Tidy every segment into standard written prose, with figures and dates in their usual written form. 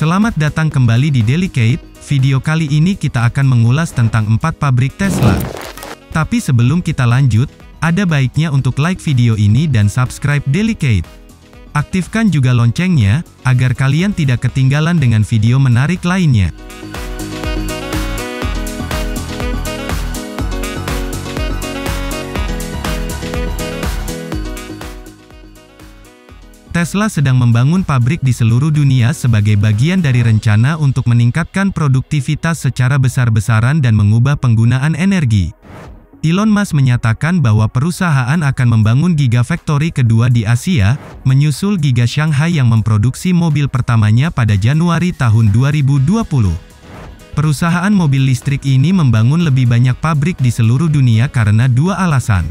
Selamat datang kembali di Delicate. Video kali ini kita akan mengulas tentang 4 pabrik Tesla. Tapi sebelum kita lanjut, ada baiknya untuk like video ini dan subscribe Delicate. Aktifkan juga loncengnya, agar kalian tidak ketinggalan dengan video menarik lainnya. Tesla sedang membangun pabrik di seluruh dunia sebagai bagian dari rencana untuk meningkatkan produktivitas secara besar-besaran dan mengubah penggunaan energi. Elon Musk menyatakan bahwa perusahaan akan membangun Gigafactory kedua di Asia, menyusul Giga Shanghai yang memproduksi mobil pertamanya pada Januari tahun 2020. Perusahaan mobil listrik ini membangun lebih banyak pabrik di seluruh dunia karena dua alasan.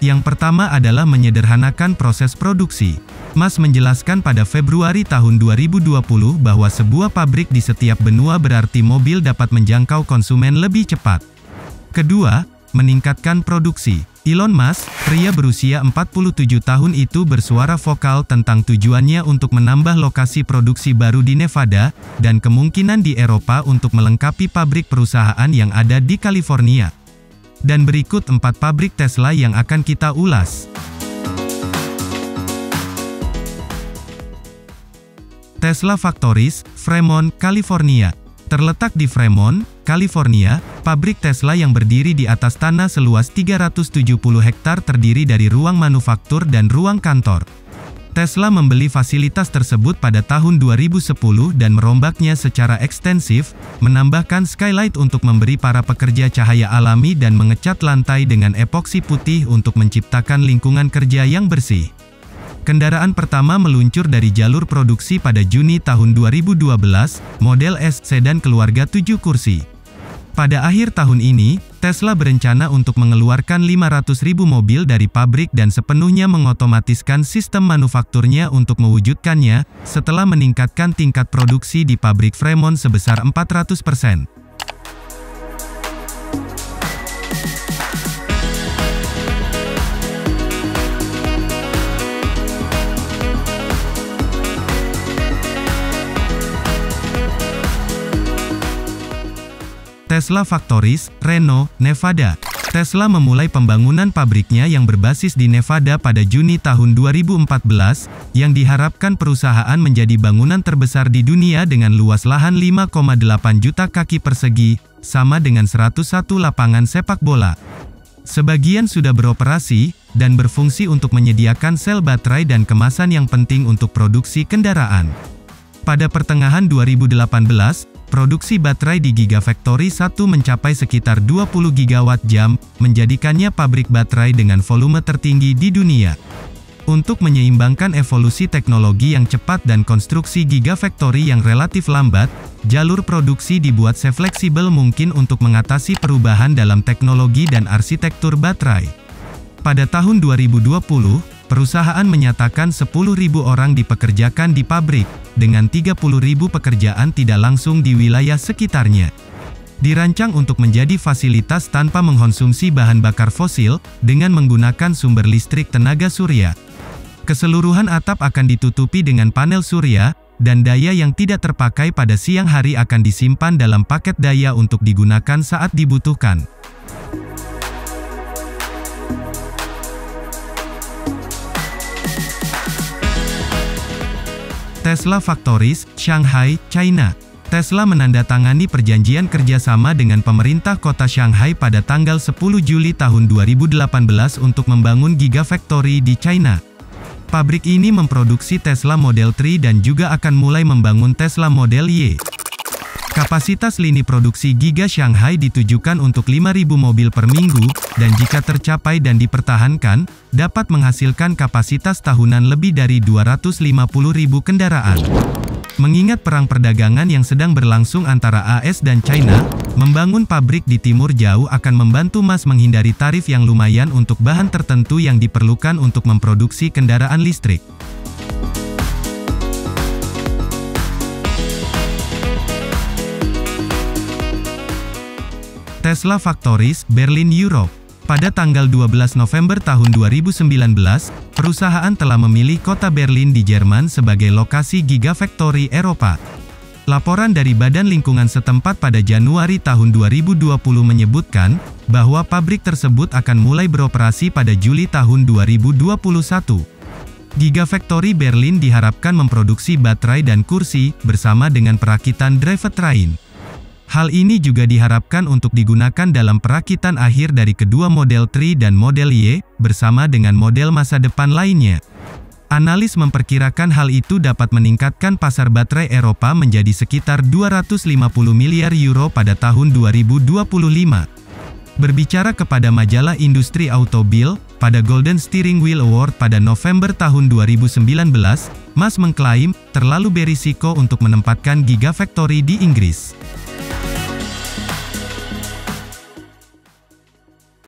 Yang pertama adalah menyederhanakan proses produksi. Musk menjelaskan pada Februari tahun 2020 bahwa sebuah pabrik di setiap benua berarti mobil dapat menjangkau konsumen lebih cepat. Kedua, meningkatkan produksi. Elon Musk, pria berusia 47 tahun itu bersuara vokal tentang tujuannya untuk menambah lokasi produksi baru di Nevada, dan kemungkinan di Eropa untuk melengkapi pabrik perusahaan yang ada di California. Dan berikut 4 pabrik Tesla yang akan kita ulas. Tesla Factories, Fremont, California. Terletak di Fremont, California, pabrik Tesla yang berdiri di atas tanah seluas 370 hektar terdiri dari ruang manufaktur dan ruang kantor. Tesla membeli fasilitas tersebut pada tahun 2010 dan merombaknya secara ekstensif, menambahkan skylight untuk memberi para pekerja cahaya alami dan mengecat lantai dengan epoksi putih untuk menciptakan lingkungan kerja yang bersih. Kendaraan pertama meluncur dari jalur produksi pada Juni tahun 2012, model S sedan keluarga 7 kursi. Pada akhir tahun ini, Tesla berencana untuk mengeluarkan 500.000 mobil dari pabrik dan sepenuhnya mengotomatiskan sistem manufakturnya untuk mewujudkannya, setelah meningkatkan tingkat produksi di pabrik Fremont sebesar 400%. Tesla Factories, Reno, Nevada. Tesla memulai pembangunan pabriknya yang berbasis di Nevada pada Juni tahun 2014, yang diharapkan perusahaan menjadi bangunan terbesar di dunia dengan luas lahan 5,8 juta kaki persegi, sama dengan 101 lapangan sepak bola. Sebagian sudah beroperasi, dan berfungsi untuk menyediakan sel baterai dan kemasan yang penting untuk produksi kendaraan. Pada pertengahan 2018, produksi baterai di Gigafactory 1 mencapai sekitar 20 gigawatt jam, menjadikannya pabrik baterai dengan volume tertinggi di dunia. Untuk menyeimbangkan evolusi teknologi yang cepat dan konstruksi Gigafactory yang relatif lambat, jalur produksi dibuat sefleksibel mungkin untuk mengatasi perubahan dalam teknologi dan arsitektur baterai. Pada tahun 2020, perusahaan menyatakan 10.000 orang dipekerjakan di pabrik, dengan 30.000 pekerjaan tidak langsung di wilayah sekitarnya. Dirancang untuk menjadi fasilitas tanpa mengkonsumsi bahan bakar fosil, dengan menggunakan sumber listrik tenaga surya. Keseluruhan atap akan ditutupi dengan panel surya, dan daya yang tidak terpakai pada siang hari akan disimpan dalam paket daya untuk digunakan saat dibutuhkan. Tesla Factories, Shanghai, China. Tesla menandatangani perjanjian kerjasama dengan pemerintah kota Shanghai pada tanggal 10 Juli tahun 2018 untuk membangun Gigafactory di China. Pabrik ini memproduksi Tesla Model 3 dan juga akan mulai membangun Tesla Model Y. Kapasitas lini produksi Giga Shanghai ditujukan untuk 5.000 mobil per minggu, dan jika tercapai dan dipertahankan, dapat menghasilkan kapasitas tahunan lebih dari 250.000 kendaraan. Mengingat perang perdagangan yang sedang berlangsung antara AS dan China, membangun pabrik di Timur Jauh akan membantu Musk menghindari tarif yang lumayan untuk bahan tertentu yang diperlukan untuk memproduksi kendaraan listrik. Tesla Factories, Berlin, Europe. Pada tanggal 12 November tahun 2019, perusahaan telah memilih kota Berlin di Jerman sebagai lokasi Gigafactory Eropa. Laporan dari Badan Lingkungan setempat pada Januari tahun 2020 menyebutkan, bahwa pabrik tersebut akan mulai beroperasi pada Juli tahun 2021. Gigafactory Berlin diharapkan memproduksi baterai dan kursi, bersama dengan perakitan drivetrain. Hal ini juga diharapkan untuk digunakan dalam perakitan akhir dari kedua model 3 dan model Y, bersama dengan model masa depan lainnya. Analis memperkirakan hal itu dapat meningkatkan pasar baterai Eropa menjadi sekitar 250 miliar euro pada tahun 2025. Berbicara kepada majalah industri automobil, pada Golden Steering Wheel Award pada November tahun 2019, Musk mengklaim, terlalu berisiko untuk menempatkan Gigafactory di Inggris.